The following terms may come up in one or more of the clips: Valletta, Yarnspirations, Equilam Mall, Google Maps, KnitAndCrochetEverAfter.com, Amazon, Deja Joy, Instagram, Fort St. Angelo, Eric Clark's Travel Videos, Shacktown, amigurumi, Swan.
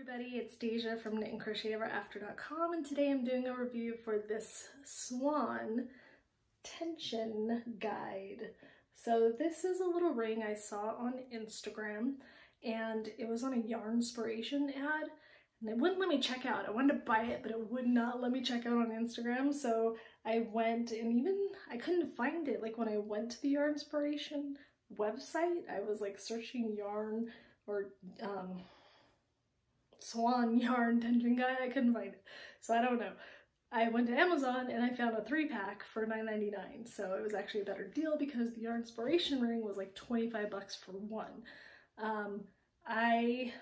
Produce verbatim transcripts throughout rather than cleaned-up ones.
everybody, it's Deja from knit and crochet ever after dot com, and today I'm doing a review for this Swan tension guide. So this is a little ring I saw on Instagram, and it was on a Yarnspiration ad, and it wouldn't let me check out. I wanted to buy it, but it would not let me check out on Instagram, so I went, and even I couldn't find it. Like, when I went to the Yarnspiration website, I was like searching yarn or um Swan yarn tension guide. I couldn't find it, so I don't know. I went to Amazon and I found a three pack for nine ninety-nine, so it was actually a better deal because the Yarnspiration ring was like twenty-five bucks for one. um I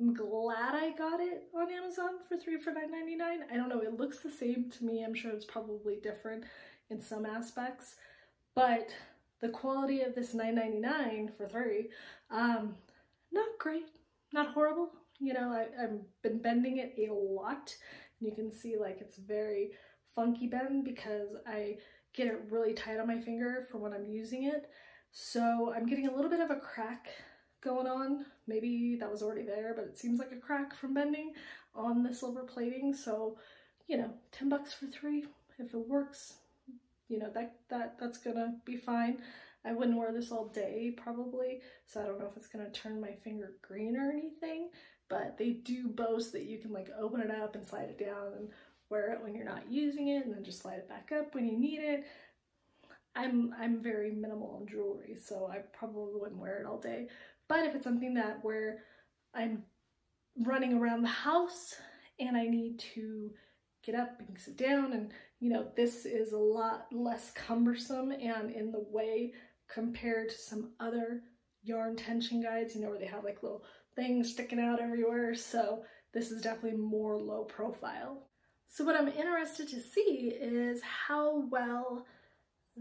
am glad I got it on Amazon for three for nine ninety-nine. I don't know, it looks the same to me. I'm sure it's probably different in some aspects, but the quality of this nine ninety-nine for three, um not great, not horrible. You know, I, I've been bending it a lot, and you can see like it's very funky bend because I get it really tight on my finger for when I'm using it. So I'm getting a little bit of a crack going on. Maybe that was already there, but it seems like a crack from bending on the silver plating. So, you know, ten bucks for three, if it works, you know, that, that that's gonna be fine. I wouldn't wear this all day probably, so I don't know if it's gonna turn my finger green or anything, but they do boast that you can like open it up and slide it down and wear it when you're not using it, and then just slide it back up when you need it. I'm, I'm very minimal on jewelry, so I probably wouldn't wear it all day, but if it's something that where I'm running around the house and I need to get up and sit down, and you know, this is a lot less cumbersome and in the way compared to some other yarn tension guides, you know, where they have like little things sticking out everywhere. So this is definitely more low profile. So what I'm interested to see is how well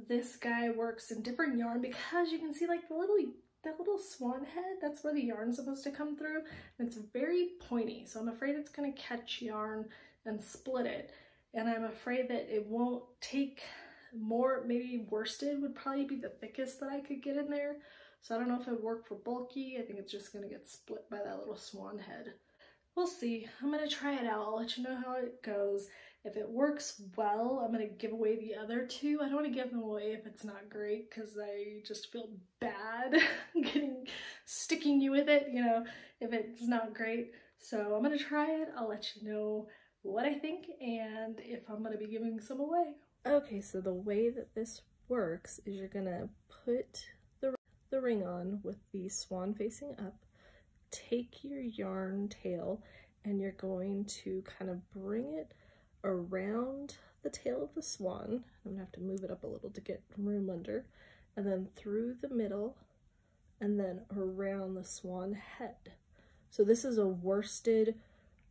this guy works in different yarn, because you can see like the little that little swan head, that's where the yarn's supposed to come through, and it's very pointy, so I'm afraid it's going to catch yarn and split it, and I'm afraid that it won't take more. Maybe worsted would probably be the thickest that I could get in there, so I don't know if it worked for bulky. I think it's just going to get split by that little swan head. We'll see. I'm going to try it out. I'll let you know how it goes. If it works well, I'm going to give away the other two. I don't want to give them away if it's not great, because I just feel bad getting sticking you with it, you know, if it's not great. So I'm going to try it. I'll let you know what I think and if I'm going to be giving some away. Okay, so the way that this works is you're going to put the, the ring on with the swan facing up, take your yarn tail, and you're going to kind of bring it around the tail of the swan. I'm gonna have to move it up a little to get room under, and then through the middle, and then around the swan head. So this is a worsted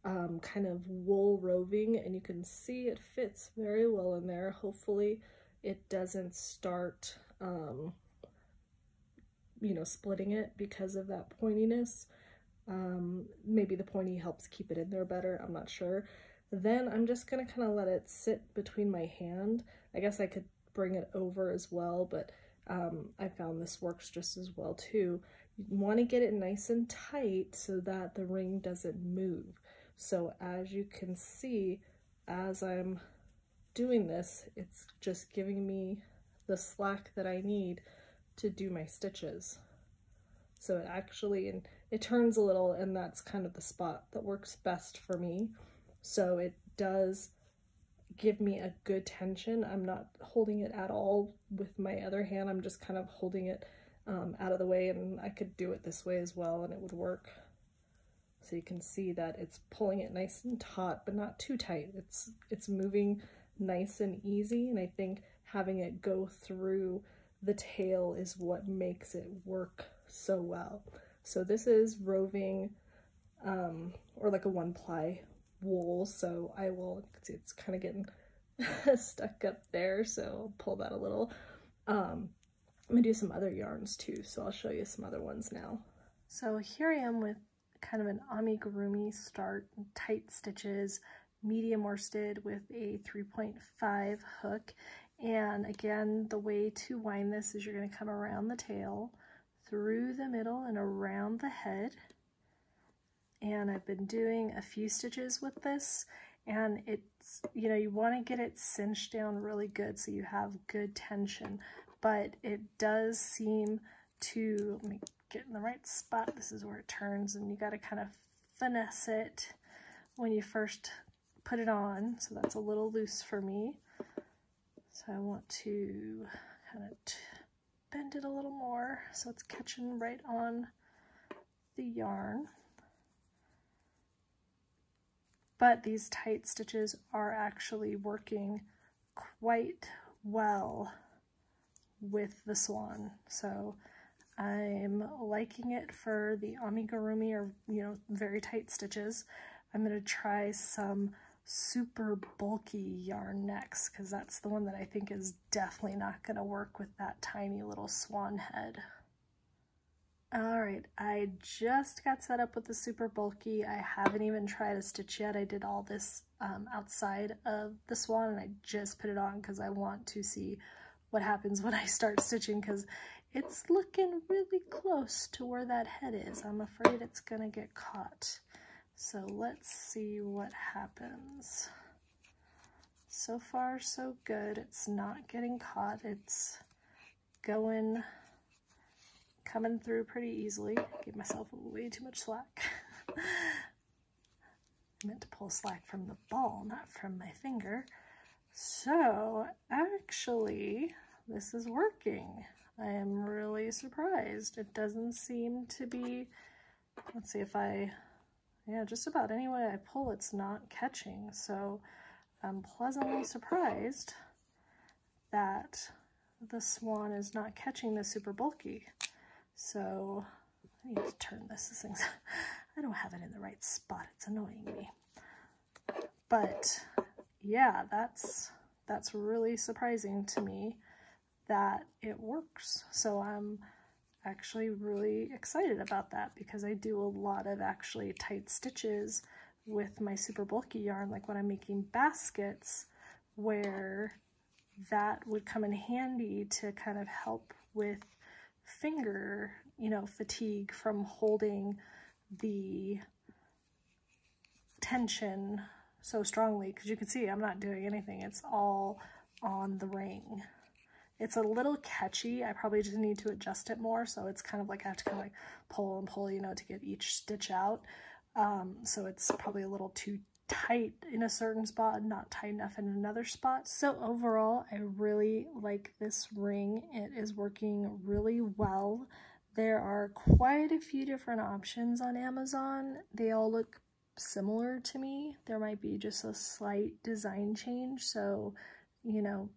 um, kind of wool roving, and you can see it fits very well in there. Hopefully it doesn't start um, you know, splitting it because of that pointiness. Um, maybe the pointy helps keep it in there better, I'm not sure. Then I'm just gonna kind of let it sit between my hand. I guess I could bring it over as well, but um, I found this works just as well too. You want to get it nice and tight so that the ring doesn't move. So as you can see, as I'm doing this, it's just giving me the slack that I need to do my stitches. So it actually, and it turns a little, and that's kind of the spot that works best for me. So it does give me a good tension. I'm not holding it at all with my other hand. I'm just kind of holding it um, out of the way, and I could do it this way as well and it would work. So you can see that it's pulling it nice and taut, but not too tight. It's, it's moving nice and easy, and I think having it go through the tail is what makes it work so well. So this is roving um, or like a one ply wool, so I will, see it's kind of getting stuck up there, so I'll pull that a little. Um, I'm gonna do some other yarns too, so I'll show you some other ones now. So here I am with kind of an amigurumi start, tight stitches, medium worsted with a three point five hook, and again, the way to wind this is you're gonna come around the tail, through the middle and around the head, and I've been doing a few stitches with this, and it's, you know, you want to get it cinched down really good so you have good tension, but it does seem to, let me get in the right spot, this is where it turns, and you got to kind of finesse it when you first put it on, so that's a little loose for me. So I want to kind of bend it a little more so it's catching right on the yarn. But these tight stitches are actually working quite well with the Swan. So I'm liking it for the amigurumi, or, you know, very tight stitches. I'm going to try some super bulky yarn next, because that's the one that I think is definitely not going to work with that tiny little swan head. Alright, I just got set up with the super bulky. I haven't even tried a stitch yet. I did all this um, outside of the Swan, and I just put it on because I want to see what happens when I start stitching, because it's looking really close to where that head is. I'm afraid it's going to get caught. So let's see what happens. So far, so good. It's not getting caught. It's going... coming through pretty easily. Gave myself way too much slack. I meant to pull slack from the ball, not from my finger. So actually, this is working. I am really surprised. It doesn't seem to be, let's see if I, yeah, just about any way I pull, it's not catching. So I'm pleasantly surprised that the Swan is not catching the super bulky. So I need to turn this, this thing's, I don't have it in the right spot, it's annoying me. But yeah, that's, that's really surprising to me that it works. So I'm actually really excited about that, because I do a lot of actually tight stitches with my super bulky yarn, like when I'm making baskets, where that would come in handy to kind of help with finger, you know, fatigue from holding the tension so strongly, because you can see I'm not doing anything. It's all on the ring. It's a little catchy. I probably just need to adjust it more, so it's kind of like I have to kind of like pull and pull, you know, to get each stitch out. Um, so it's probably a little too tight in a certain spot, not tight enough in another spot. So overall, I really like this ring. It is working really well. There are quite a few different options on Amazon. They all look similar to me. There might be just a slight design change. So, you know,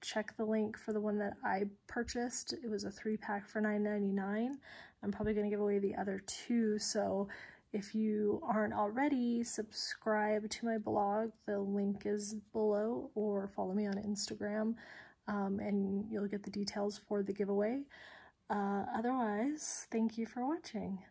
check the link for the one that I purchased. It was a three pack for nine ninety-nine. I'm probably going to give away the other two. So if you aren't already, subscribe to my blog. The link is below, or follow me on Instagram, um, and you'll get the details for the giveaway. Uh, otherwise, thank you for watching.